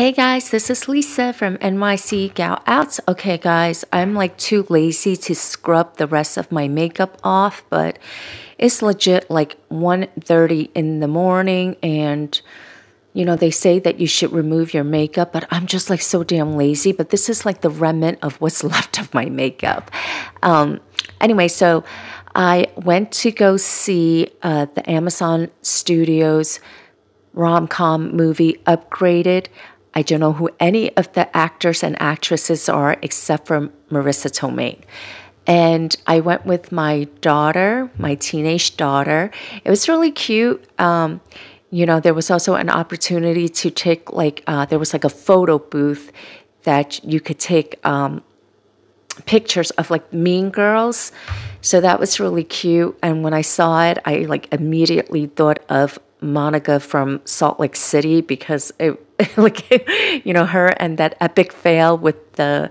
Hey guys, this is Lisa from NYC Gal Outs. Okay guys, I'm like too lazy to scrub the rest of my makeup off, but it's legit like 1:30 in the morning and you know, they say that you should remove your makeup, but I'm just like so damn lazy. But this is like the remnant of what's left of my makeup. Anyway, so I went to go see the Amazon Studios rom-com movie Upgraded. I don't know who any of the actors and actresses are except for Marisa Tomei. And I went with my daughter, my teenage daughter. It was really cute. You know, there was also an opportunity to take like, there was like a photo booth that you could take pictures of like Mean Girls. So that was really cute. And when I saw it, I like immediately thought of Monica from Salt Lake City because it, like, you know, her and that epic fail with the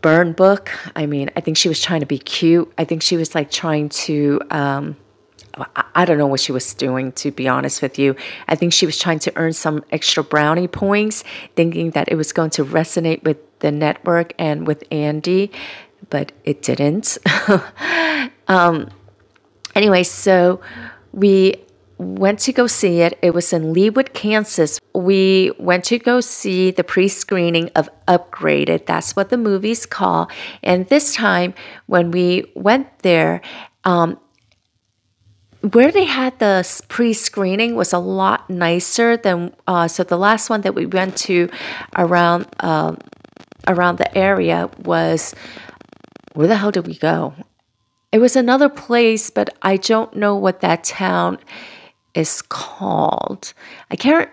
burn book. I mean, I think she was trying to be cute. I think she was like trying to, I don't know what she was doing, to be honest with you. I think she was trying to earn some extra brownie points, thinking that it was going to resonate with the network and with Andy, but it didn't. Anyway, so we went to go see it. It was in Leawood, Kansas. We went to go see the pre-screening of Upgraded. That's what the movie's called. And this time when we went there, where they had the pre-screening was a lot nicer than, so the last one that we went to around the area was, where the hell did we go? It was another place, but I don't know what that town is called. I can't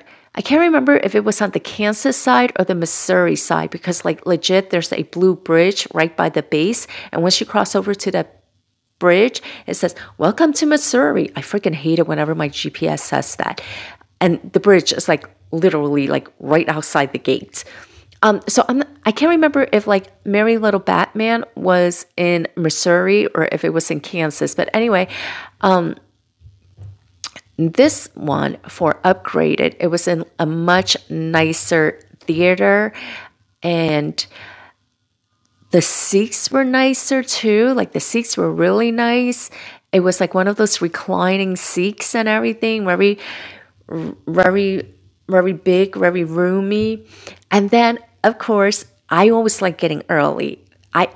remember if it was on the Kansas side or the Missouri side, because like legit there's a blue bridge right by the base, and once you cross over to that bridge it says welcome to Missouri. I freaking hate it whenever my GPS says that, and the bridge is like literally like right outside the gate. So I can't remember if like Merry Little Batman was in Missouri or if it was in Kansas, but anyway, this one for Upgraded, it was in a much nicer theater, and the seats were nicer too. Like the seats were really nice. It was like one of those reclining seats and everything, very, very, very big, very roomy. And then, of course, I always like getting early.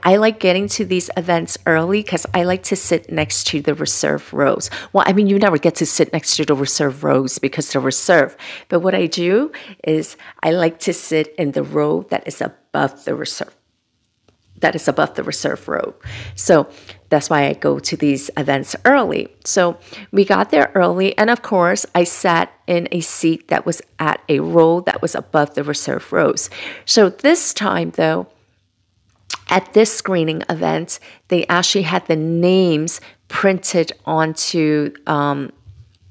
I like getting to these events early because I like to sit next to the reserve rows. Well, I mean, you never get to sit next to the reserve rows because they're reserved. But what I do is I like to sit in the row that is above the reserve. That is above the reserve row. So that's why I go to these events early. So we got there early, and of course, I sat in a seat that was at a row that was above the reserve rows. So this time, though, at this screening event, they actually had the names printed onto,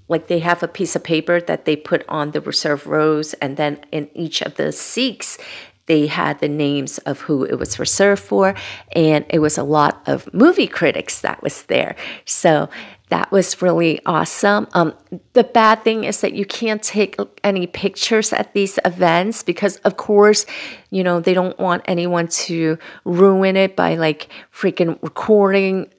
like they have a piece of paper that they put on the reserve rows, and then in each of the seats, they had the names of who it was reserved for, and it was a lot of movie critics that was there. So that was really awesome. The bad thing is that you can't take any pictures at these events because, of course, you know, they don't want anyone to ruin it by like freaking recording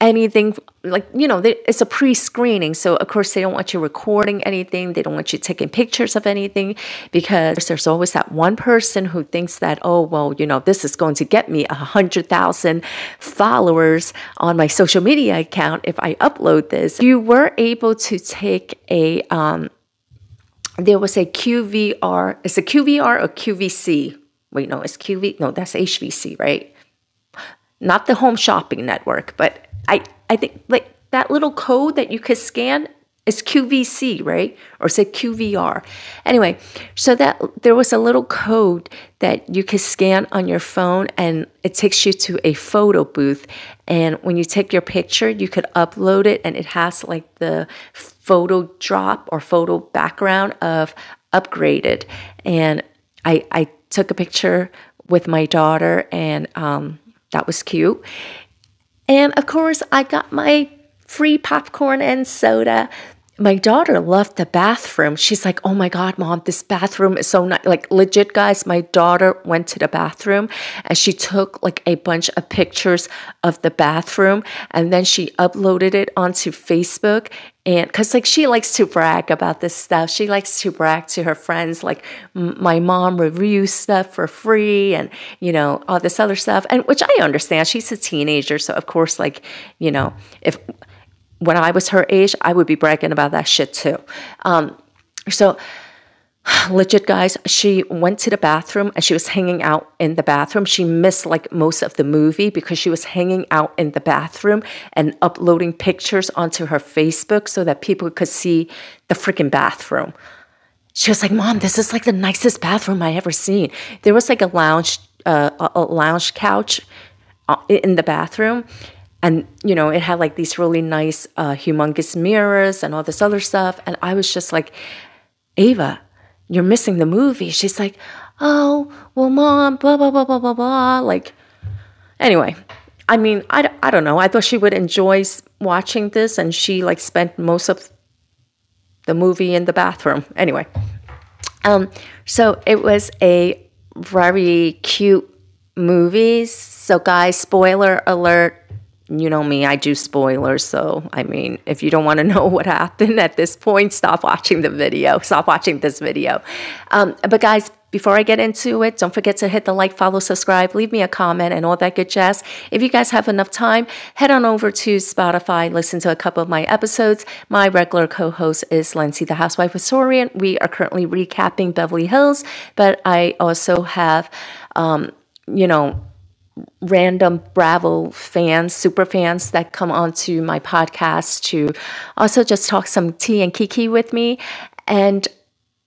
anything. Like, you know, it's a pre-screening. So, of course, they don't want you recording anything. They don't want you taking pictures of anything because there's always that one person who thinks that, oh, well, you know, this is going to get me 100,000 followers on my social media account if I upload this. You were able to take a, there was a QVR, is it QVR or QVC? Wait, no, it's QV, no, that's HVC, right? Not the Home Shopping Network, but I think like that little code that you could scan is QVC, right? Or say QVR. Anyway, so that there was a little code that you could scan on your phone, and it takes you to a photo booth. And when you take your picture, you could upload it, and it has like the photo drop or photo background of Upgraded. And I took a picture with my daughter, and that was cute. And of course, I got my free popcorn and soda my daughter left the bathroom. She's like, oh my God, Mom, this bathroom is so nice. Like legit, guys, my daughter went to the bathroom and she took like a bunch of pictures of the bathroom and then she uploaded it onto Facebook. And cause like, she likes to brag about this stuff. She likes to brag to her friends, like my mom reviews stuff for free and, you know, all this other stuff. And which I understand, she's a teenager. So of course, like, you know, if, when I was her age, I would be bragging about that shit too. So legit, guys, she went to the bathroom and she was hanging out in the bathroom. She missed like most of the movie because she was hanging out in the bathroom and uploading pictures onto her Facebook so that people could see the freaking bathroom. She was like, Mom, this is like the nicest bathroom I ever seen. There was like a lounge couch in the bathroom. And, you know, it had like these really nice, humongous mirrors and all this other stuff. And I was just like, Ava, you're missing the movie. She's like, oh, well, Mom, blah, blah, blah, blah, blah, blah. Like, anyway, I mean, I don't know. I thought she would enjoy watching this. And she like spent most of the movie in the bathroom. Anyway, so it was a very cute movie. So guys, spoiler alert. You know me, I do spoilers, so I mean, if you don't want to know what happened at this point, stop watching the video, stop watching this video. But guys, before I get into it, don't forget to hit the like, follow, subscribe, leave me a comment, and all that good jazz. If you guys have enough time, head on over to Spotify, listen to a couple of my episodes. My regular co-host is Lindsay, the Housewife Historian. We are currently recapping Beverly Hills, but I also have, you know, random Bravo fans, super fans that come onto my podcast to also just talk some tea and kiki with me. And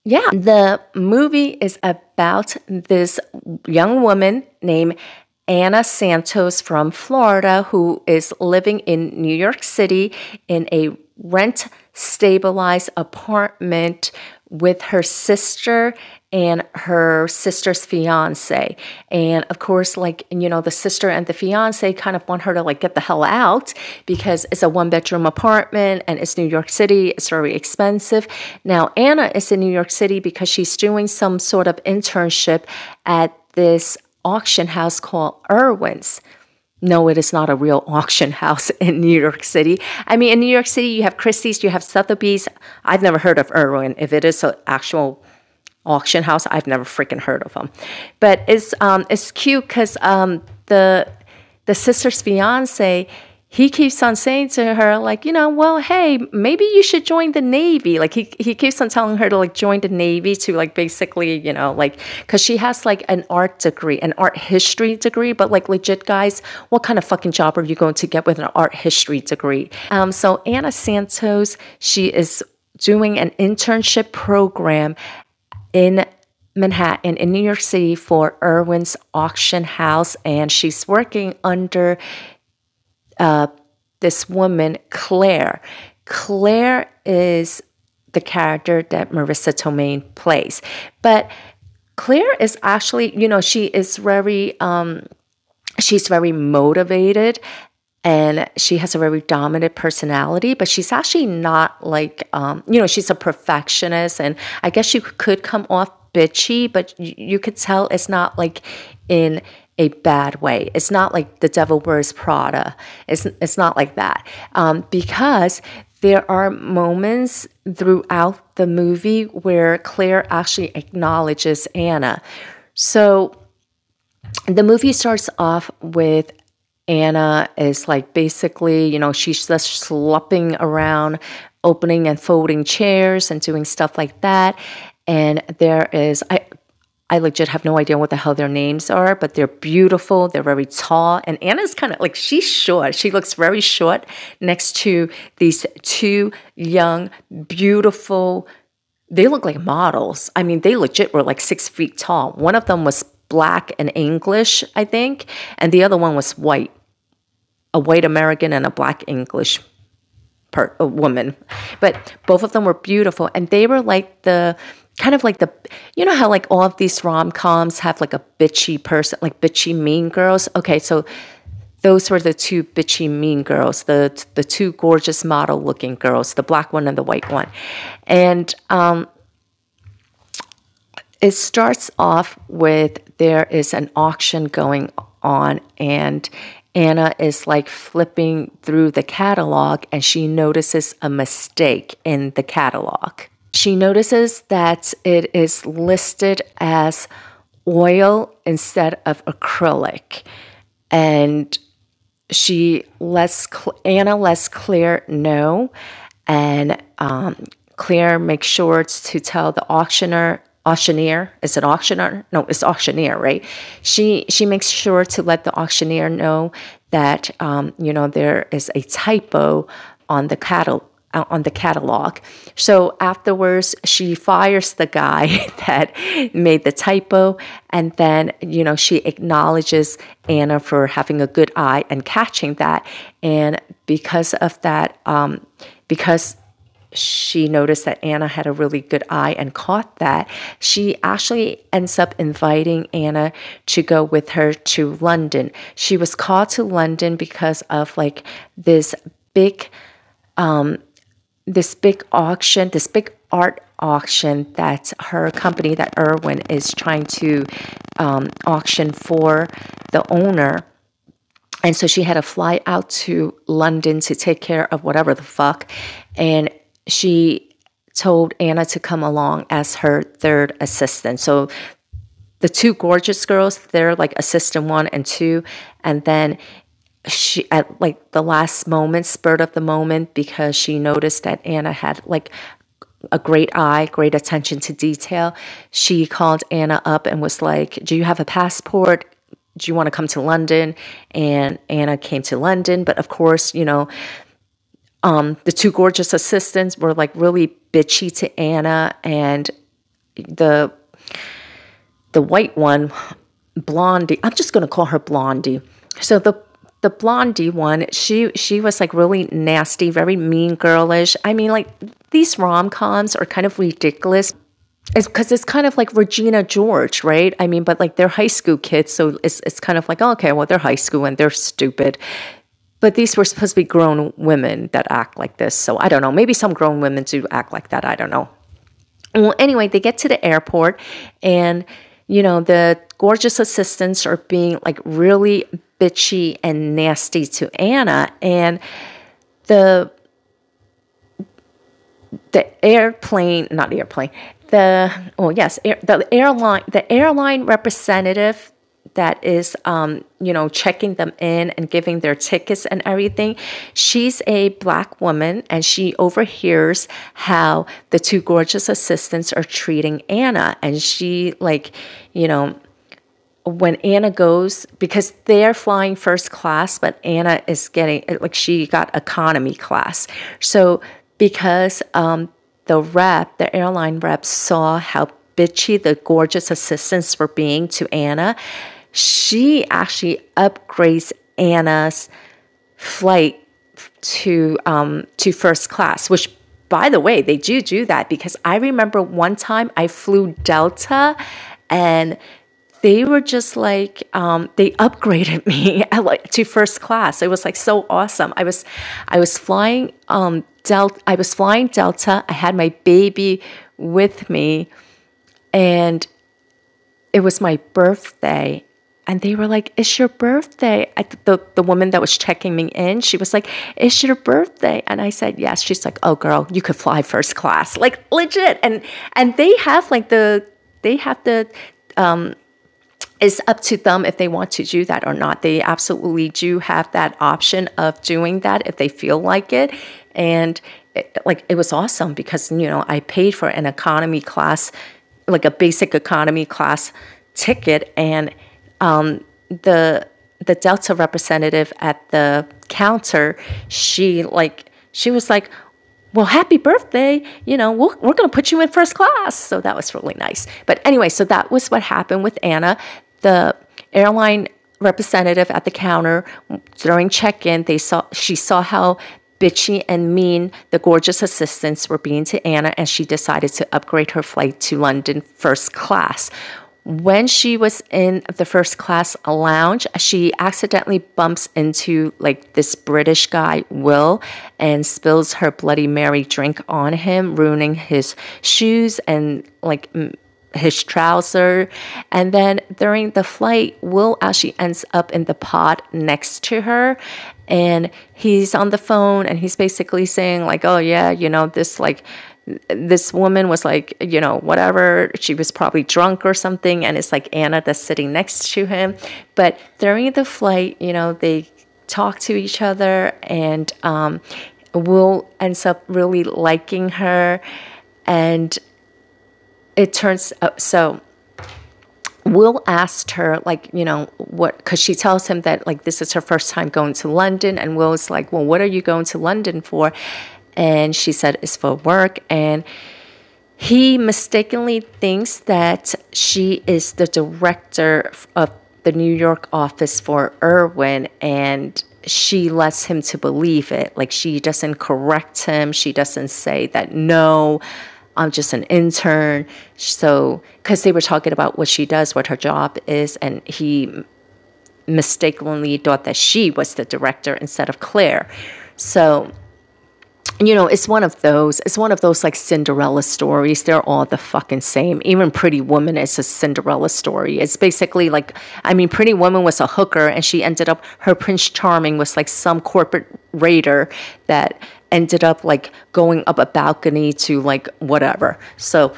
yeah, the movie is about this young woman named Anna Santos from Florida who is living in New York City in a rent-stabilized apartment with her sister and her sister's fiance. And of course, like, you know, the sister and the fiance kind of want her to like get the hell out because it's a one-bedroom apartment and it's New York City. It's very expensive. Now, Anna is in New York City because she's doing some sort of internship at this auction house called Erwin's. No, it is not a real auction house in New York City. I mean, in New York City, you have Christie's, you have Sotheby's. I've never heard of Erwin. If it is an actual auction house, I've never freaking heard of them. But it's cute because the sister's fiance, he keeps on saying to her, like, you know, well, hey, maybe you should join the Navy. Like, he keeps on telling her to, like, join the Navy to, like, basically, you know, like, because she has, like, an art degree, an art history degree. But, like, legit, guys, what kind of fucking job are you going to get with an art history degree? So Anna Santos, she is doing an internship program in Manhattan in New York City for Erwin's auction house. And she's working under this woman, Claire. Claire is the character that Marisa Tomei plays. But Claire is actually, you know, she is very, she's very motivated and she has a very dominant personality, but she's actually not like, you know, she's a perfectionist and I guess you could come off bitchy, but you could tell it's not like in a bad way. It's not like the devil wears Prada. It's not like that. Because there are moments throughout the movie where Claire actually acknowledges Anna. So the movie starts off with Anna is like basically, you know, she's just slopping around, opening and folding chairs and doing stuff like that. And there is, I legit have no idea what the hell their names are, but they're beautiful. They're very tall. And Anna's kind of like, she's short. She looks very short next to these two young, beautiful, they look like models. I mean, they legit were like 6 feet tall. One of them was black and English, I think. And the other one was white, a white American and a black English a woman. But both of them were beautiful. And they were like the, kind of like the, you know how like all of these rom-coms have like a bitchy person, like bitchy mean girls? Okay, so Those were the two bitchy mean girls, the two gorgeous model-looking girls, the black one and the white one. And it starts off with there is an auction going on, and Anna is like flipping through the catalog, and she notices a mistake in the catalog. She notices that it is listed as oil instead of acrylic, and she lets Claire know, and Claire makes sure to tell the auctioneer. Is it auctioneer? No, it's auctioneer, right? She makes sure to let the auctioneer know that there is a typo on the catalog. So afterwards, she fires the guy that made the typo, and then, she acknowledges Anna for having a good eye and catching that. And because of that, because she noticed that Anna had a really good eye and caught that, she actually ends up inviting Anna to go with her to London. She was called to London because of like this big art auction that her company, that Erwin, is trying to auction for the owner. And so she had to fly out to London to take care of whatever the fuck. And she told Anna to come along as her third assistant. So the two gorgeous girls, they're like assistant 1 and 2. And then she, at like the last moment, spurt of the moment, because she noticed that Anna had like a great eye, great attention to detail, she called Anna up and was like, do you have a passport? Do you want to come to London? And Anna came to London. But of course, the two gorgeous assistants were like really bitchy to Anna, and the white one, Blondie, I'm just going to call her Blondie. So the Blondie one, she was like really nasty, very mean girlish. I mean, like, these rom-coms are kind of ridiculous. It's because it's kind of like Regina George, right? I mean, but like they're high school kids, so it's kind of like, oh, okay, well, they're high school and they're stupid. But these were supposed to be grown women that act like this. So I don't know. Maybe some grown women do act like that. I don't know. Well, anyway, they get to the airport, and the gorgeous assistants are being like really bitchy and nasty to Anna, and the airline representative that is checking them in and giving their tickets and everything, she's a black woman, and she overhears how the two gorgeous assistants are treating Anna, and she when Anna goes, because they're flying first class, but Anna is getting, like, she got economy class. So because the airline rep saw how bitchy the gorgeous assistants were being to Anna, she actually upgrades Anna's flight to first class, which, by the way, they do that, because I remember one time I flew Delta, and they were just like, they upgraded me to first class. It was like so awesome. I was flying Delta. I was flying Delta. I had my baby with me, and it was my birthday. And they were like, "It's your birthday." The woman that was checking me in, she was like, "It's your birthday," and I said, "Yes." She's like, "Oh, girl, you could fly first class, like legit." And they have like it's up to them if they want to do that or not. They absolutely do have that option of doing that if they feel like it. And it was awesome, because, I paid for an economy class, like a basic economy class ticket. And the Delta representative at the counter, she was like, well, happy birthday, we're going to put you in first class. So that was really nice. But anyway, so that was what happened with Anna. The airline representative at the counter, during check-in, she saw how bitchy and mean the gorgeous assistants were being to Anna, and she decided to upgrade her flight to London first class. When she was in the first class lounge, she accidentally bumps into like this British guy, Will, and spills her Bloody Mary drink on him, ruining his shoes and like his trouser. And then during the flight, Will actually ends up in the pod next to her, and he's on the phone and he's basically saying like, oh yeah, you know, this woman was like, you know, whatever, she was probably drunk or something. And it's like Anna that's sitting next to him. But during the flight, you know, they talk to each other, and Will ends up really liking her. And it turns up, so Will asked her, like, you know, what, because she tells him that, like, this is her first time going to London. And Will's like, well, what are you going to London for? And she said it's for work. And he mistakenly thinks that she is the director of the New York office for Erwin, and she lets him to believe it. Like, she doesn't correct him. She doesn't say that, no, I'm just an intern. So, because they were talking about what she does, what her job is, and he mistakenly thought that she was the director instead of Claire. So, you know, it's one of those like Cinderella stories. They're all the fucking same. Even Pretty Woman is a Cinderella story. It's basically like, I mean, Pretty Woman was a hooker, and she ended up, her Prince Charming was like some corporate raider that ended up like going up a balcony to like whatever. So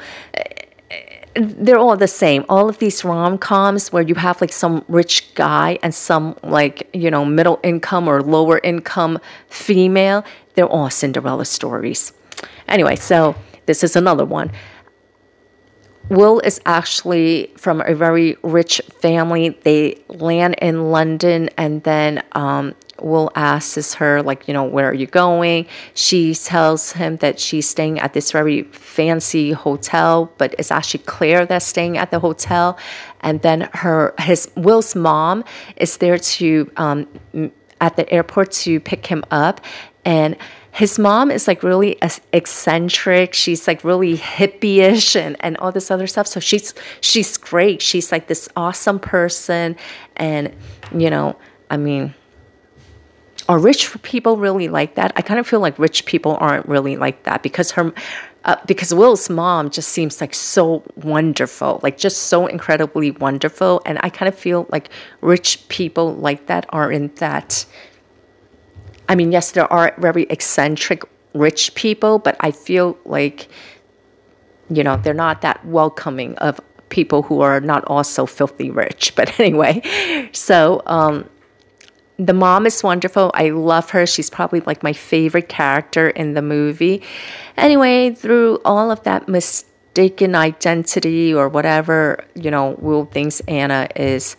they're all the same. All of these rom-coms where you have like some rich guy and some like, you know, middle income or lower income female, they're all Cinderella stories. Anyway, so this is another one. Will is actually from a very rich family. They land in London, and then Will asks her, like, you know, where are you going? She tells him that she's staying at this very fancy hotel, but it's actually Claire that's staying at the hotel. And then Will's mom is there to at the airport to pick him up. And his mom is like really eccentric. She's like really hippie-ish and all this other stuff. So she's great. She's like this awesome person. And, you know, I mean, are rich people really like that? I kind of feel like rich people aren't really like that, because because Will's mom just seems like so wonderful, like just so incredibly wonderful. And I kind of feel like rich people like that aren't that. I mean, yes, there are very eccentric rich people, but I feel like, you know, they're not that welcoming of people who are not also filthy rich. But anyway, so the mom is wonderful. I love her. She's probably like my favorite character in the movie. Anyway, through all of that mistaken identity or whatever, you know, Will thinks Anna is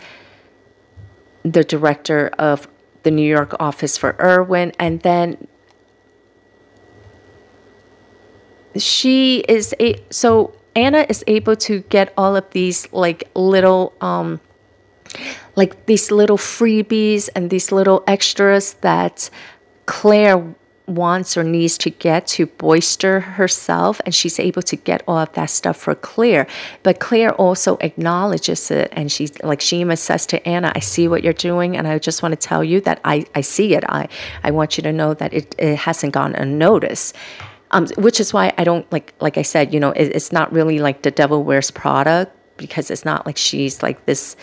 the director of the New York office for Erwin. And then so Anna is able to get all of these like these little freebies and these little extras that Claire wants or needs to get to bolster herself, and she's able to get all of that stuff for Claire. But Claire also acknowledges it, and she even says to Anna, I see what you're doing, and I just want to tell you that I see it. I want you to know that it hasn't gone unnoticed. Which is why I don't like I said, you know, it's not really like the devil wears Prada, because it's not like she's like this.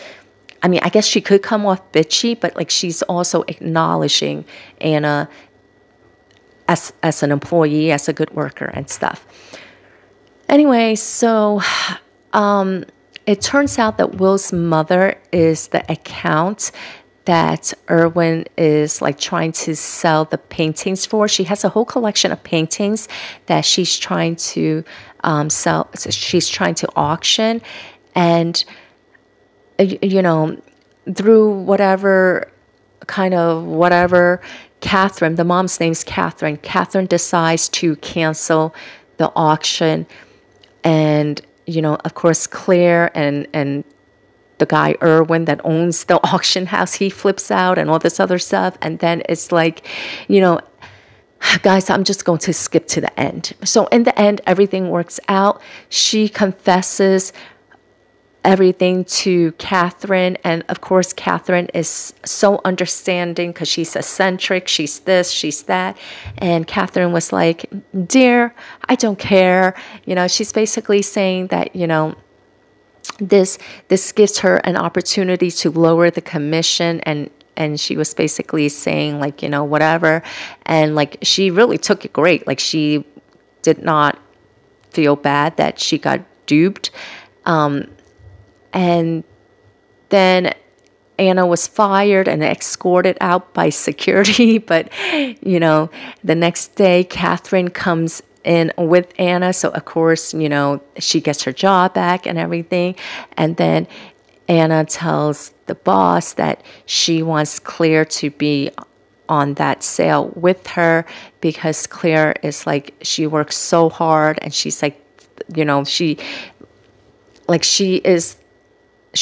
I mean, I guess she could come off bitchy, but like she's also acknowledging Anna as an employee, as a good worker and stuff. Anyway, so it turns out that Will's mother is the account that Erwin is like trying to sell the paintings for. She has a whole collection of paintings that she's trying to sell. So she's trying to auction, and, you know, through whatever, Catherine, the mom's name's Catherine. Catherine decides to cancel the auction. And, you know, of course, Claire and the guy Erwin that owns the auction house, he flips out and all this other stuff. And then it's like, you know, guys, I'm just going to skip to the end. So in the end, everything works out. She confesses everything to Catherine. And of course, Catherine is so understanding because she's eccentric. She's this, she's that. And Catherine was like, dear, I don't care. You know, she's basically saying that, you know, this gives her an opportunity to lower the commission. And she was basically saying, like, you know, whatever. And like, she really took it great. Like, she did not feel bad that she got duped. And then Anna was fired and escorted out by security. But, you know, the next day, Catherine comes in with Anna. So, of course, you know, she gets her job back and everything. And then Anna tells the boss that she wants Claire to be on that sale with her because Claire is like, she works so hard, and she's like, you know,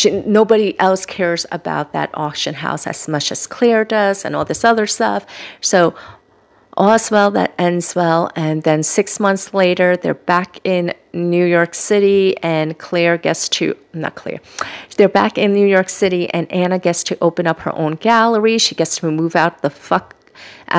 nobody else cares about that auction house as much as Claire does and all this other stuff. So all's well that ends well. And then 6 months later, they're back in New York City, and they're back in New York City, and Anna gets to open up her own gallery. She gets to move out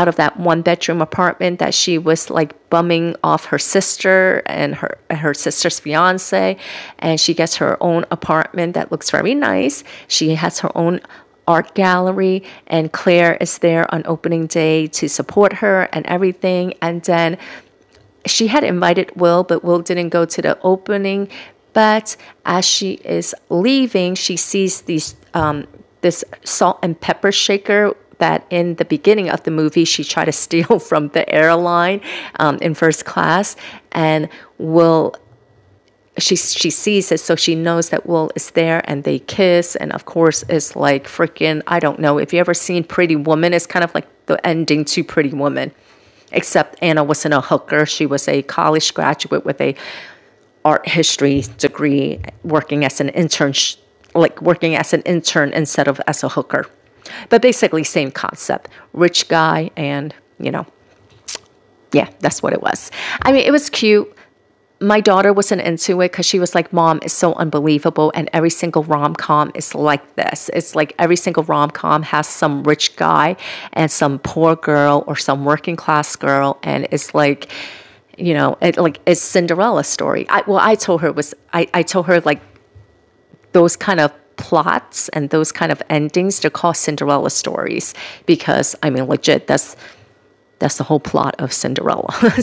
of that one-bedroom apartment that she was like bumming off her sister and her sister's fiance, and she gets her own apartment that looks very nice. She has her own art gallery, and Claire is there on opening day to support her and everything. And then she had invited Will, but Will didn't go to the opening. But as she is leaving, she sees this salt and pepper shaker that in the beginning of the movie she tried to steal from the airline in first class. And Will, she sees it, so she knows that Will is there, and they kiss. And of course, it's like freaking, I don't know if you ever seen Pretty Woman. It's kind of like the ending to Pretty Woman, except Anna wasn't a hooker. She was a college graduate with a art history degree, working as an intern instead of as a hooker. But basically, same concept. Rich guy, and, you know, yeah, that's what it was. I mean, it was cute. My daughter wasn't into it because she was like, Mom, it's so unbelievable, and every single rom-com is like this. It's like every single rom-com has some rich guy and some poor girl or some working-class girl, and it's like, you know, it's Cinderella story. I told her, like, those kind of plots and those kind of endings, they're called Cinderella stories because, I mean, legit, that's the whole plot of Cinderella.